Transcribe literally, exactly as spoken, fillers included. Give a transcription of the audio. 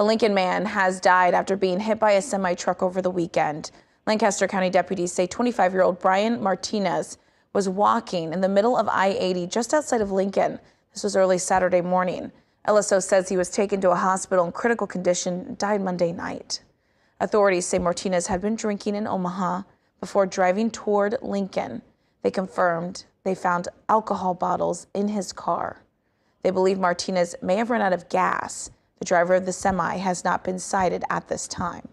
A Lincoln man has died after being hit by a semi-truck over the weekend. Lancaster County deputies say twenty-five-year-old Bryan Martinez was walking in the middle of I eighty just outside of Lincoln. This was early Saturday morning. L S O says he was taken to a hospital in critical condition and died Monday night. Authorities say Martinez had been drinking in Omaha before driving toward Lincoln. They confirmed they found alcohol bottles in his car. They believe Martinez may have run out of gas. The driver of the semi has not been cited at this time.